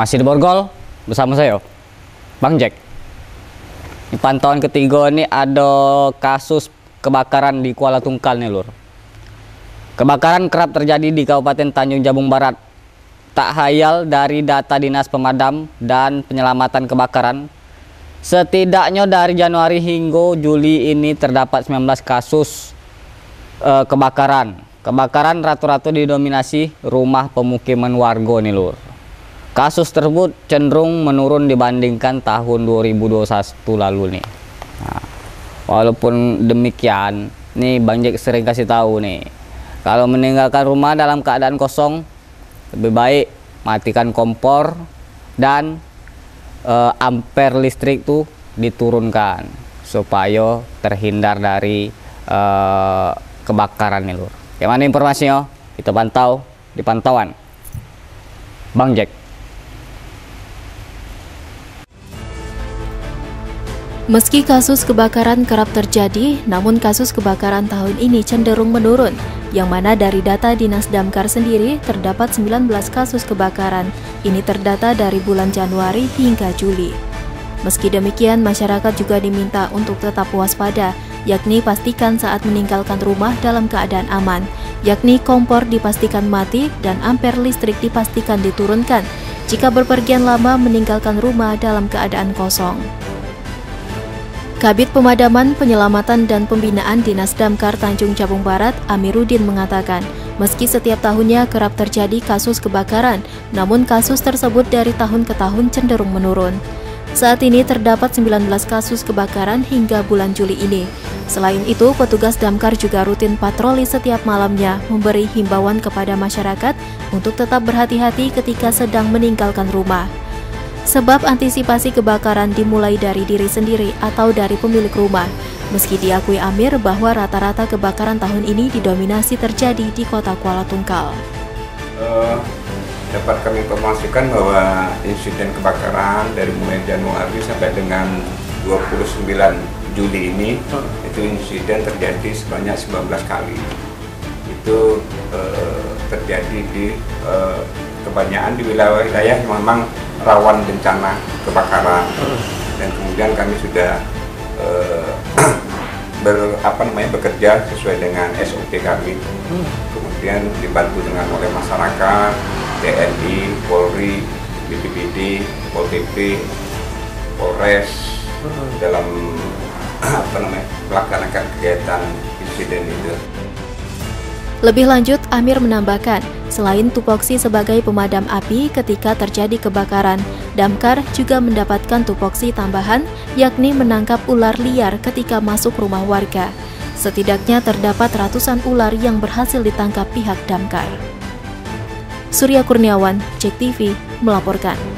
Masih di Borgol bersama saya Bang Jack. Di pantauan ketiga ini ada kasus kebakaran di Kuala Tungkal nih lur. Kebakaran kerap terjadi di Kabupaten Tanjung Jabung Barat. Tak hayal dari data Dinas Pemadam dan Penyelamatan Kebakaran, setidaknya dari Januari hingga Juli ini terdapat 19 kasus kebakaran. Kebakaran rata-rata didominasi rumah pemukiman warga nih lur. Kasus tersebut cenderung menurun dibandingkan tahun 2021 lalu nih. Nah, walaupun demikian, nih Bang Jack sering kasih tahu nih, kalau meninggalkan rumah dalam keadaan kosong, lebih baik matikan kompor dan ampere listrik tuh diturunkan supaya terhindar dari kebakaran nih lur. Gimana informasinya? Kita pantau di pantauan Bang Jack. Meski kasus kebakaran kerap terjadi, namun kasus kebakaran tahun ini cenderung menurun, yang mana dari data Dinas Damkar sendiri terdapat 19 kasus kebakaran. Ini terdata dari bulan Januari hingga Juli. Meski demikian, masyarakat juga diminta untuk tetap waspada, yakni pastikan saat meninggalkan rumah dalam keadaan aman, yakni kompor dipastikan mati dan ampere listrik dipastikan diturunkan jika berpergian lama meninggalkan rumah dalam keadaan kosong. Kabit Pemadaman, Penyelamatan, dan Pembinaan Dinas Damkar Tanjung Jabung Barat, Amiruddin mengatakan, meski setiap tahunnya kerap terjadi kasus kebakaran, namun kasus tersebut dari tahun ke tahun cenderung menurun. Saat ini terdapat 19 kasus kebakaran hingga bulan Juli ini. Selain itu, petugas damkar juga rutin patroli setiap malamnya, memberi himbauan kepada masyarakat untuk tetap berhati-hati ketika sedang meninggalkan rumah. Sebab antisipasi kebakaran dimulai dari diri sendiri atau dari pemilik rumah. Meski diakui Amir bahwa rata-rata kebakaran tahun ini didominasi terjadi di kota Kuala Tungkal. Dapat kami informasikan bahwa insiden kebakaran dari mulai Januari sampai dengan 29 Juli ini, itu insiden terjadi sebanyak 19 kali. Itu terjadi di kebanyakan di wilayah-wilayah yang memang rawan bencana kebakaran, dan kemudian kami sudah bekerja sesuai dengan SOP kami, kemudian dibantu dengan oleh masyarakat, TNI, Polri, BPBD, Polres dalam melaksanakan kegiatan insiden itu. Lebih lanjut, Amir menambahkan, selain tupoksi sebagai pemadam api ketika terjadi kebakaran, damkar juga mendapatkan tupoksi tambahan, yakni menangkap ular liar ketika masuk rumah warga. Setidaknya terdapat ratusan ular yang berhasil ditangkap pihak damkar. Surya Kurniawan, JEK TV, melaporkan.